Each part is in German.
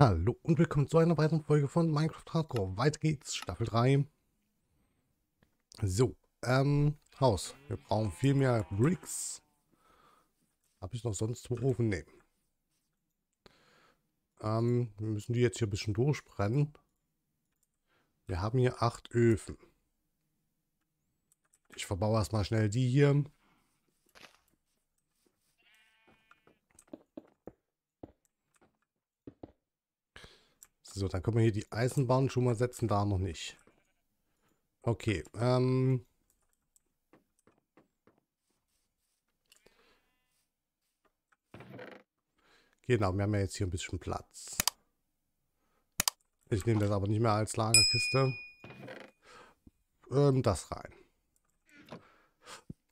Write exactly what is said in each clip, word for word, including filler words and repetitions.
Hallo und willkommen zu einer weiteren Folge von Minecraft Hardcore. Weiter geht's, Staffel drei. So, ähm, Haus. Wir brauchen viel mehr Bricks. Habe ich noch sonst wo oben? Ne. Ähm, wir müssen die jetzt hier ein bisschen durchbrennen. Wir haben hier acht Öfen. Ich verbaue erstmal schnell die hier. So, dann können wir hier die Eisenbahn schon mal setzen, da noch nicht. Okay, ähm. Genau, wir haben ja jetzt hier ein bisschen Platz. Ich nehme das aber nicht mehr als Lagerkiste. Ähm, das rein.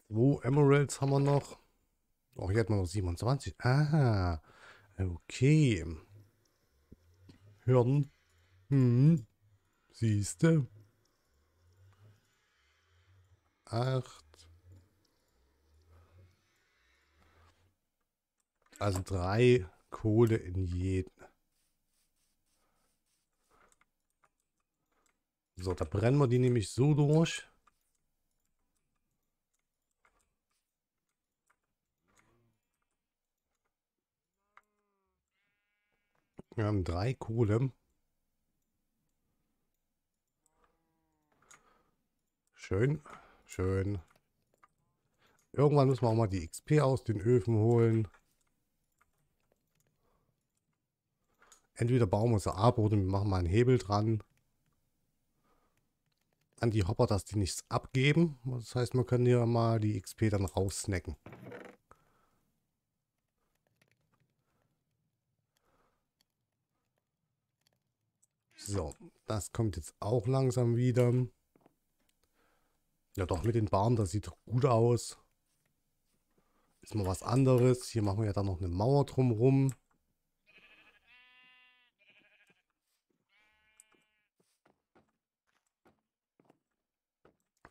Wo Emeralds haben wir noch? Auch hier hat man noch siebenundzwanzig. Ah, okay. Hürden. Hm. Siehste. Acht. Also drei Kohle in jeden. So, da brennen wir die nämlich so durch. Wir haben drei Kohle. Schön, schön. Irgendwann müssen wir auch mal die X P aus den Öfen holen. Entweder bauen wir sie ab oder wir machen mal einen Hebel dran. An die Hopper, dass die nichts abgeben. Das heißt, wir können hier mal die X P dann raussnacken. So, das kommt jetzt auch langsam wieder. Ja doch, mit den Bahnen, das sieht gut aus. Ist mal was anderes. Hier machen wir ja dann noch eine Mauer drumherum.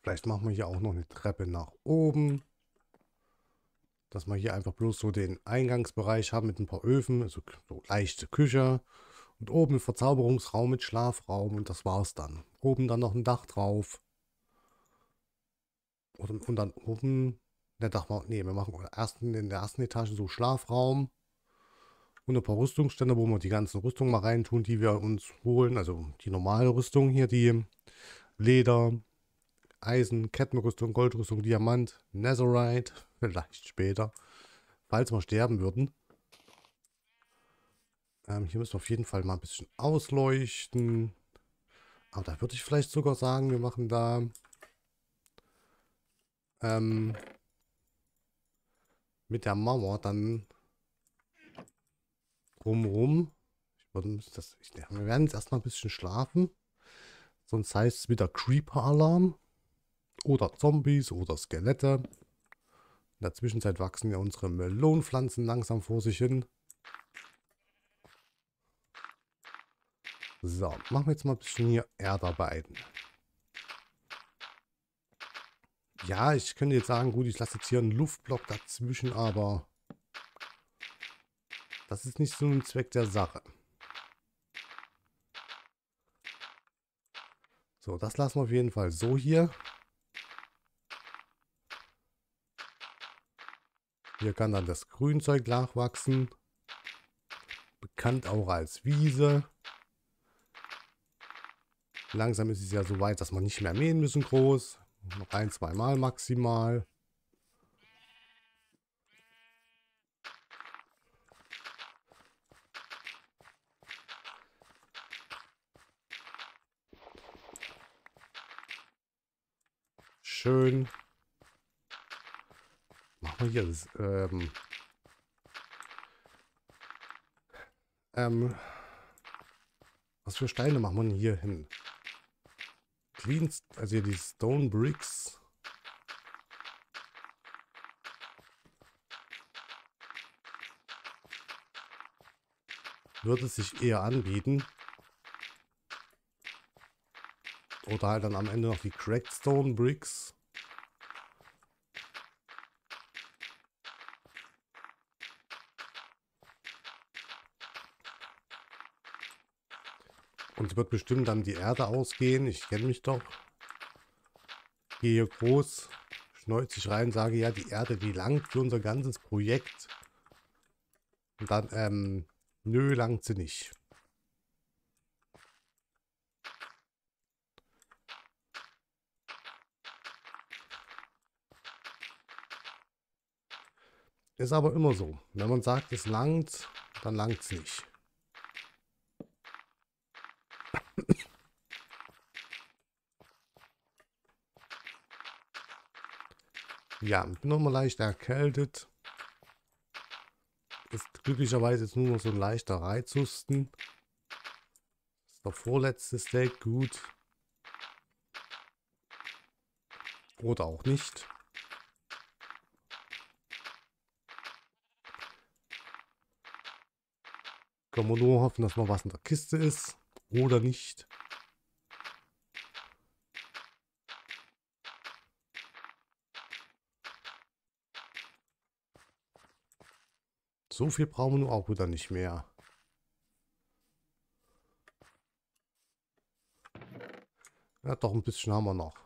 Vielleicht machen wir hier auch noch eine Treppe nach oben. Dass wir hier einfach bloß so den Eingangsbereich haben mit ein paar Öfen. Also so leichte Küche. Und oben im Verzauberungsraum mit Schlafraum und das war's dann. Oben dann noch ein Dach drauf. Und, und dann oben, der Dach, nee, wir machen ersten, in der ersten Etage so Schlafraum. Und ein paar Rüstungsstände, wo wir die ganzen Rüstungen mal reintun, die wir uns holen. Also die normale Rüstung hier, die Leder, Eisen, Kettenrüstung, Goldrüstung, Diamant, Netherite. Vielleicht später, falls wir sterben würden. Ähm, hier müssen wir auf jeden Fall mal ein bisschen ausleuchten. Aber da würde ich vielleicht sogar sagen, wir machen da ähm, mit der Mauer dann drumrum. Ich würde, das, ich, wir werden jetzt erstmal ein bisschen schlafen. Sonst heißt es wieder Creeper-Alarm. Oder Zombies oder Skelette. In der Zwischenzeit wachsen ja unsere Melonenpflanzen langsam vor sich hin. So, machen wir jetzt mal ein bisschen hier Erdarbeiten. Ja, ich könnte jetzt sagen, gut, ich lasse jetzt hier einen Luftblock dazwischen, aber das ist nicht so ein Zweck der Sache. So, das lassen wir auf jeden Fall so hier. Hier kann dann das Grünzeug nachwachsen. Bekannt auch als Wiese. Langsam ist es ja so weit, dass man nicht mehr mähen müssen groß. Noch ein, zweimal maximal. Schön. Machen wir hier das ähm, ähm, was für Steine machen wir denn hier hin? Also die Stone Bricks. Würde sich eher anbieten. Oder halt dann am Ende noch die Cracked Stone Bricks. Uns wird bestimmt dann die Erde ausgehen. Ich kenne mich doch. Gehe hier groß, schnäuzig rein, sage ja, die Erde, die langt für unser ganzes Projekt. Und dann, ähm, nö, langt sie nicht. Ist aber immer so. Wenn man sagt, es langt, dann langt es nicht. Ja, bin nochmal leicht erkältet. Ist glücklicherweise jetzt nur noch so ein leichter Reizhusten. Ist der vorletzte Steak gut. Oder auch nicht. Können wir nur hoffen, dass noch was in der Kiste ist. Oder nicht. So viel brauchen wir nun auch wieder nicht mehr. Ja, doch ein bisschen haben wir noch.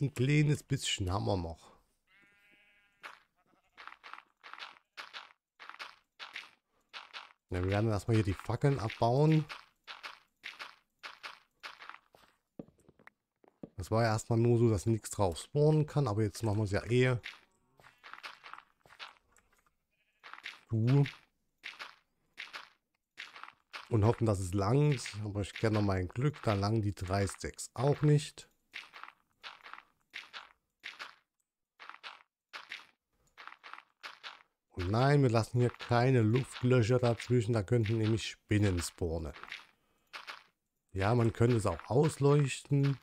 Ein kleines bisschen haben wir noch. Ja, wir werden erstmal hier die Fackeln abbauen. Das war ja erstmal nur so, dass nichts drauf spawnen kann, aber jetzt machen wir es ja eh. Du. Und hoffen, dass es langt. Aber ich kenne mein Glück, da langen die drei Stacks auch nicht. Und nein, wir lassen hier keine Luftlöcher dazwischen, da könnten nämlich Spinnen spawnen. Ja, man könnte es auch ausleuchten.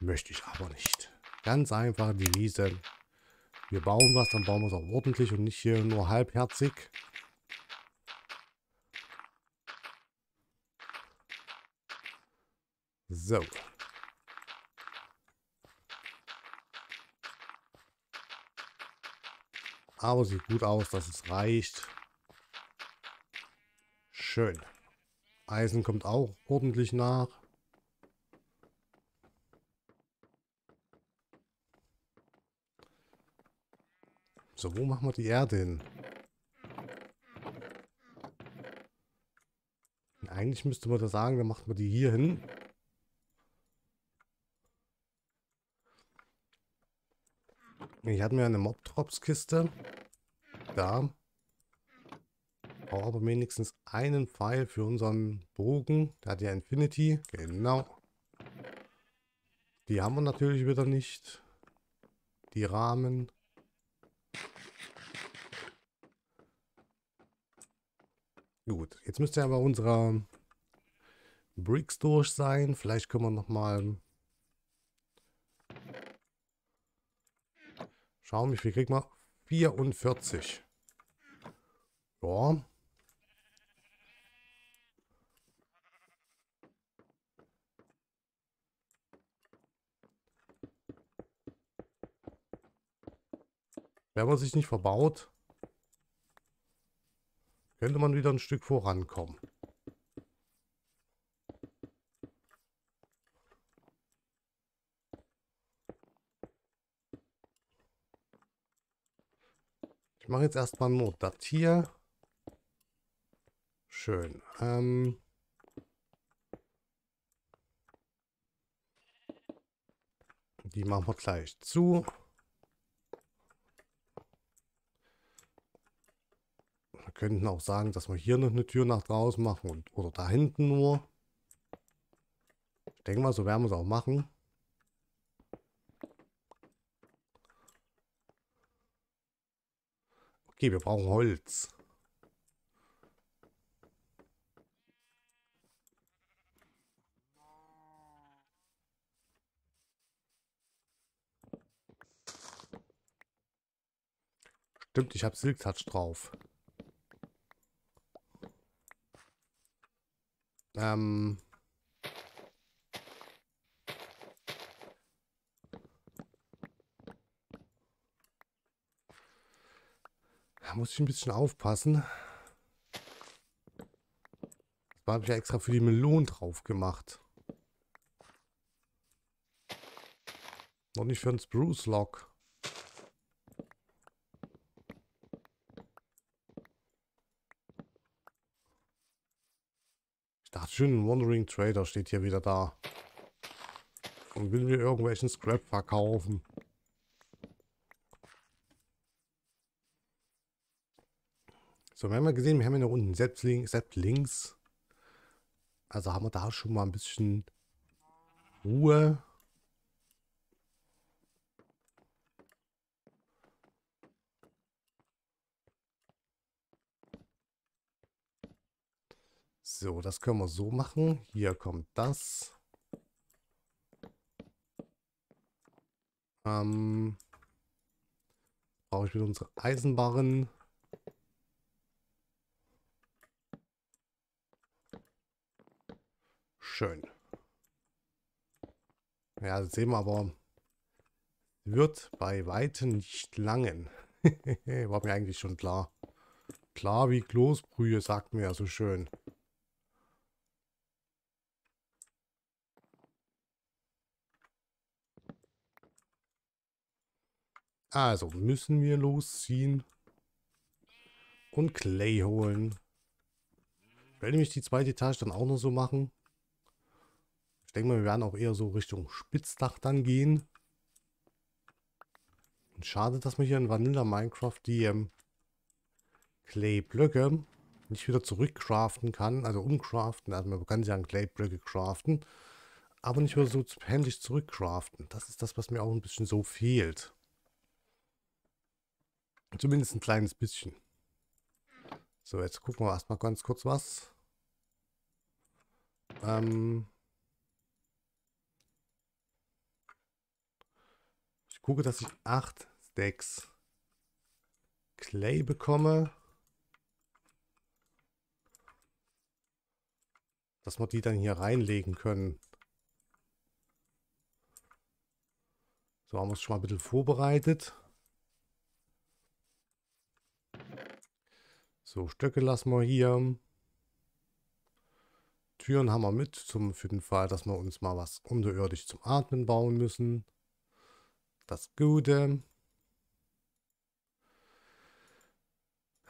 Möchte ich aber nicht. Ganz einfache Devise. Wir bauen was, dann bauen wir es auch ordentlich und nicht hier nur halbherzig. So. Aber sieht gut aus, dass es reicht. Schön. Eisen kommt auch ordentlich nach. So, wo machen wir die Erde hin? Und eigentlich müsste man da sagen, dann macht man die hier hin. Ich hatte mir eine Mob-Drops-Kiste. Da. Ich brauche aber wenigstens einen Pfeil für unseren Bogen. Da hat ja Infinity. Genau. Die haben wir natürlich wieder nicht. Die Rahmen. Gut, jetzt müsste aber unsere Bricks durch sein. Vielleicht können wir nochmal schauen, wie viel kriegt man? vierundvierzig. Ja. Wenn man sich nicht verbaut, könnte man wieder ein Stück vorankommen. Ich mache jetzt erstmal nur das hier. Schön. Ähm Die machen wir gleich zu. Könnten auch sagen, dass wir hier noch eine Tür nach draußen machen und oder da hinten nur. Ich denke mal, so werden wir es auch machen. Okay, wir brauchen Holz. Stimmt, ich habe Silk Touch drauf. Ähm da muss ich ein bisschen aufpassen. Da habe ich ja extra für die Melonen drauf gemacht. Noch nicht für einen Spruce Log. Ich dachte schon, Wandering Trader steht hier wieder da. Und will mir irgendwelchen Scrap verkaufen. So, wir haben ja gesehen, wir haben ja da unten selbst links. Also haben wir da schon mal ein bisschen Ruhe. So, das können wir so machen. Hier kommt das. Ähm, brauche ich wieder unsere Eisenbarren. Schön. Ja, das sehen wir aber. Wird bei weitem nicht langen. War mir eigentlich schon klar. Klar wie Kloßbrühe, sagt mir ja so schön. Also müssen wir losziehen und Clay holen. Ich werde nämlich die zweite Etage dann auch noch so machen. Ich denke mal, wir werden auch eher so Richtung Spitzdach dann gehen. Und schade, dass wir hier in Vanilla Minecraft die ähm, Clay-Blöcke nicht wieder zurückcraften kann. Also umcraften. Also man kann sie an Clay-Blöcke craften. Aber nicht wieder so händisch zurückcraften. Das ist das, was mir auch ein bisschen so fehlt. Zumindest ein kleines bisschen. So, jetzt gucken wir erstmal ganz kurz was. Ähm ich gucke, dass ich acht Stacks Clay bekomme. Dass wir die dann hier reinlegen können. So, haben wir es schon mal ein bisschen vorbereitet. So, Stöcke lassen wir hier. Türen haben wir mit, zum, für den Fall, dass wir uns mal was unterirdisch zum Atmen bauen müssen. Das Gute.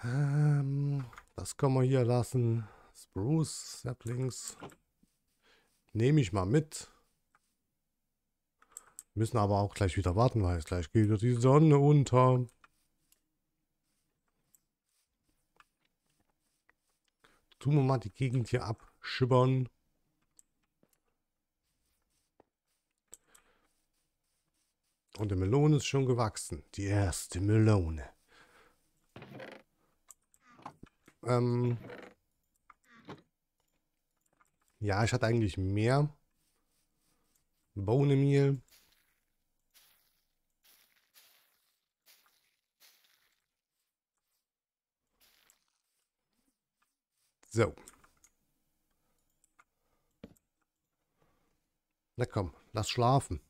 Ähm, das können wir hier lassen. Spruce, Saplings. Nehme ich mal mit. Müssen aber auch gleich wieder warten, weil es gleich geht die Sonne unter. Tun wir mal die Gegend hier abschibbern. Und die Melone ist schon gewachsen. Die erste Melone. Ähm ja, ich hatte eigentlich mehr Bohnenmehl. So. Na komm, lass schlafen.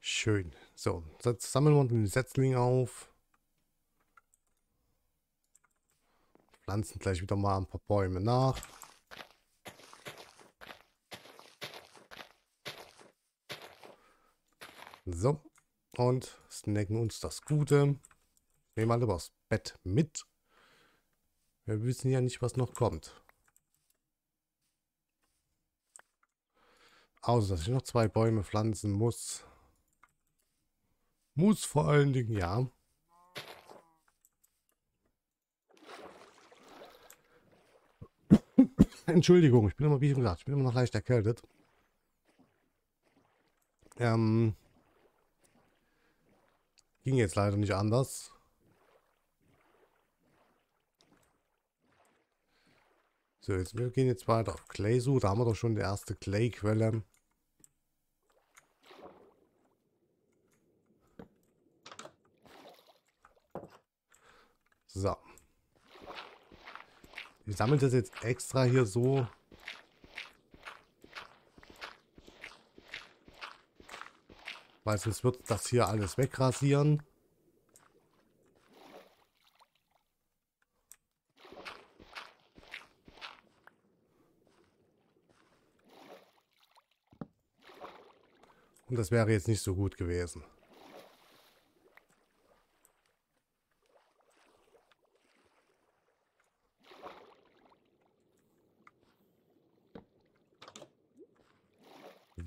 Schön. So, jetzt sammeln wir den Setzling auf. Pflanzen gleich wieder mal ein paar Bäume nach. So, und snacken uns das Gute. Nehmen wir das Bett mit. Wir wissen ja nicht, was noch kommt. Außer, dass ich noch zwei Bäume pflanzen muss. Muss vor allen Dingen, ja. Entschuldigung, ich bin immer, wie gesagt, ich bin immer noch leicht erkältet. Ähm... Ging jetzt leider nicht anders. So, jetzt, wir gehen jetzt weiter auf Clay-Suche. Da haben wir doch schon die erste Clay-Quelle. So. Ich sammle das jetzt extra hier so. Weil sonst wird das hier alles wegrasieren. Und das wäre jetzt nicht so gut gewesen.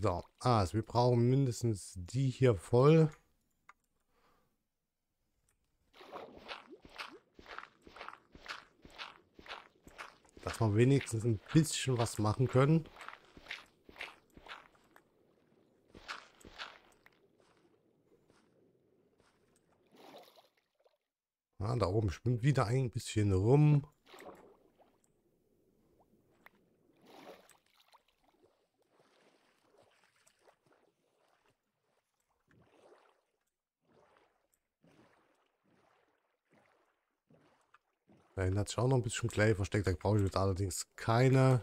So, also wir brauchen mindestens die hier voll. Dass wir wenigstens ein bisschen was machen können. Ja, da oben schwimmt wieder ein bisschen rum. Da hinten hat sich auch noch ein bisschen Clay versteckt, da brauche ich jetzt allerdings keine.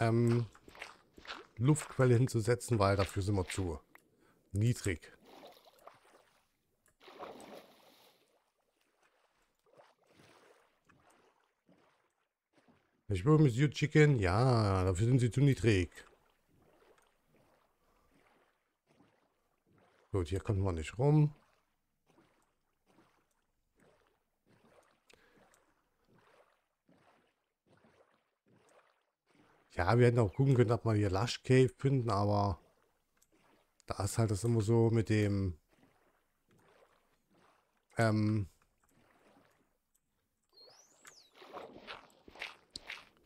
Ähm, Luftquelle hinzusetzen, weil dafür sind wir zu niedrig. Ich will Monsieur Chicken, ja, dafür sind sie zu niedrig. Gut, hier kommt man nicht rum. Ja, wir hätten auch gucken können, ob wir hier Lush Cave finden, aber da ist halt das immer so mit dem ähm,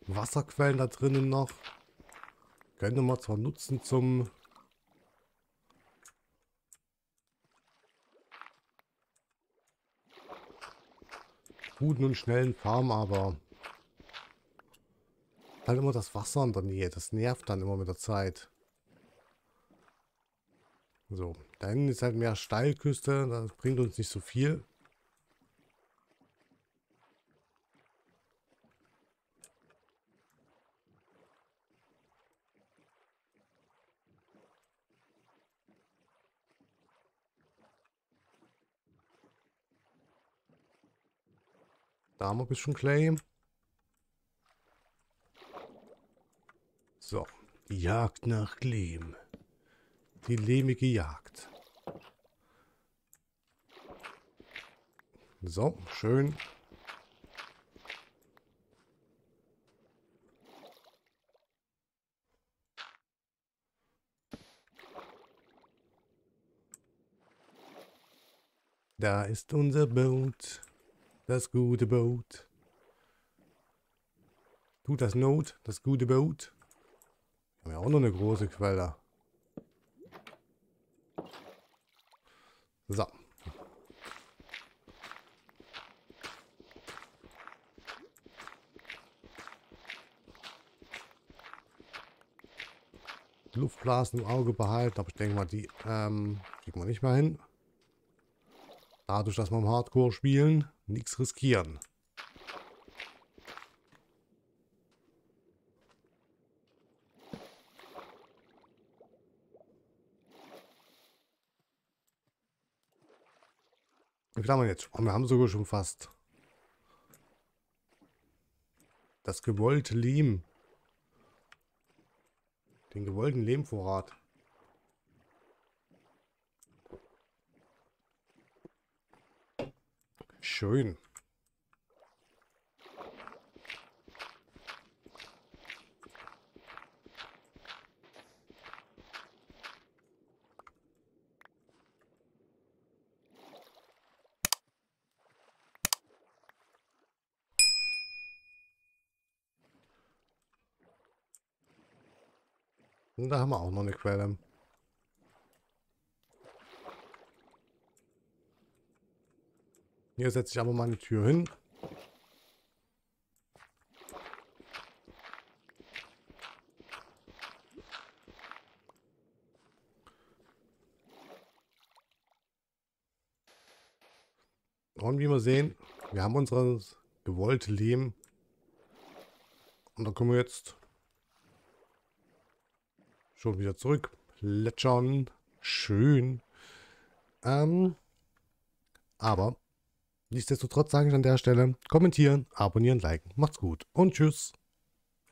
Wasserquellen da drinnen noch. Könnte man zwar nutzen zum guten und schnellen Farm, aber halt immer das Wasser in der Nähe, das nervt dann immer mit der Zeit. So, da hinten ist halt mehr Steilküste, das bringt uns nicht so viel. Da haben wir ein bisschen Clay. So, die Jagd nach Lehm. Die lehmige Jagd. So, schön. Da ist unser Boot. Das gute Boot. Tut das Not, das gute Boot. Wir haben ja auch noch eine große Quelle. So. Luftblasen im Auge behalten, aber ich denke mal, die ähm, kriegen wir nicht mehr hin. Dadurch, dass wir im Hardcore spielen, nichts riskieren. Wie haben wir jetzt? Oh, wir haben sogar schon fast das gewollte Lehm. Den gewollten Lehmvorrat. Schön. Und da haben wir auch noch eine Quelle. Hier setze ich aber mal eine Tür hin. Und wie wir sehen, wir haben unser gewolltes Lehm. Und da können wir jetzt Schon wieder zurück. Plätschern. Schön. Ähm, aber nichtsdestotrotz sage ich an der Stelle, kommentieren, abonnieren, liken. Macht's gut und tschüss.